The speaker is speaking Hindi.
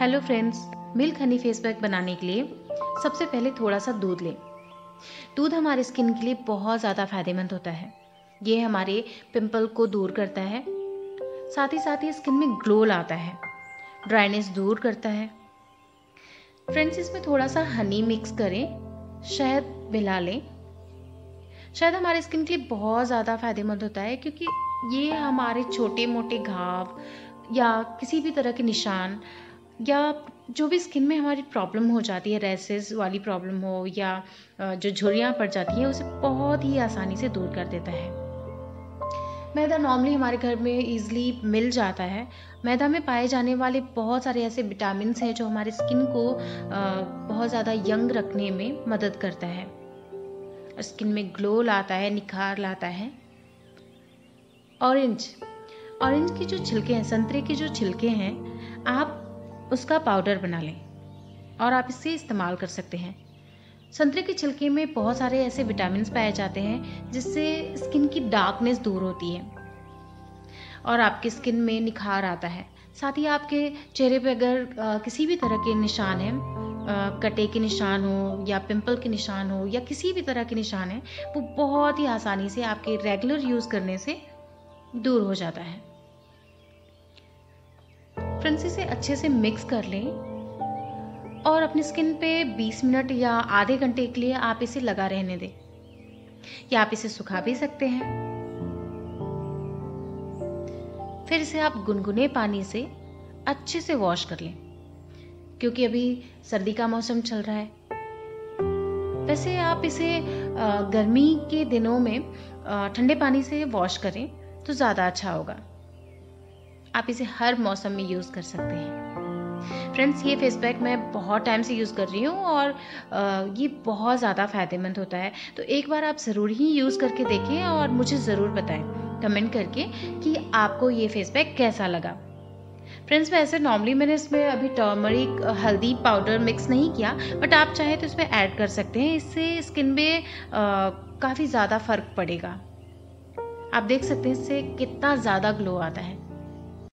Hello friends, milk honey face pack बनाने के लिए सबसे पहले थोड़ा सा दूध लें। दूध हमारे स्किन के लिए बहुत ज़्यादा फायदेमंद होता है। ये हमारे पिंपल को दूर करता है, साथ ही स्किन में ग्लो लाता है, ड्राइनेस दूर करता है। फ्रेंड्स, इसमें थोड़ा सा हनी मिक्स करें, शहद मिला लें। शहद हमारे स्किन के लिए बहुत ज़्यादा फायदेमंद होता है क्योंकि ये हमारे छोटे मोटे घाव या किसी भी तरह के निशान या जो भी स्किन में हमारी प्रॉब्लम हो जाती है, रैसेस वाली प्रॉब्लम हो या जो झुर्रियाँ पड़ जाती है, उसे बहुत ही आसानी से दूर कर देता है। मैदा नॉर्मली हमारे घर में ईजिली मिल जाता है। मैदा में पाए जाने वाले बहुत सारे ऐसे विटामिन्स हैं जो हमारे स्किन को बहुत ज़्यादा यंग रखने में मदद करता है, स्किन में ग्लो लाता है, निखार लाता है। ऑरेंज की जो छिलके हैं, संतरे के जो छिलके हैं, आप उसका पाउडर बना लें और आप इसे इस्तेमाल कर सकते हैं। संतरे के छिलके में बहुत सारे ऐसे विटामिन्स पाए जाते हैं जिससे स्किन की डार्कनेस दूर होती है और आपके स्किन में निखार आता है। साथ ही आपके चेहरे पे अगर किसी भी तरह के निशान हैं, कटे के निशान हो या पिंपल के निशान हो या किसी भी तरह के निशान है, वो बहुत ही आसानी से आपके रेगुलर यूज़ करने से दूर हो जाता है। फ्रेंड्स, इसे अच्छे से मिक्स कर लें और अपनी स्किन पे 20 मिनट या आधे घंटे के लिए आप इसे लगा रहने दें, या आप इसे सुखा भी सकते हैं। फिर इसे आप गुनगुने पानी से अच्छे से वॉश कर लें क्योंकि अभी सर्दी का मौसम चल रहा है। वैसे आप इसे गर्मी के दिनों में ठंडे पानी से वॉश करें तो ज़्यादा अच्छा होगा। आप इसे हर मौसम में यूज़ कर सकते हैं। फ्रेंड्स, ये फेस पैक मैं बहुत टाइम से यूज़ कर रही हूँ और ये बहुत ज़्यादा फायदेमंद होता है, तो एक बार आप ज़रूर ही यूज़ करके देखें और मुझे ज़रूर बताएं कमेंट करके कि आपको ये फेस पैक कैसा लगा। फ्रेंड्स, वैसे नॉर्मली मैंने इसमें अभी टर्मरिक हल्दी पाउडर मिक्स नहीं किया, बट आप चाहे तो इसमें ऐड कर सकते हैं। इससे स्किन में काफ़ी ज़्यादा फर्क पड़ेगा। आप देख सकते हैं इससे कितना ज़्यादा ग्लो आता है।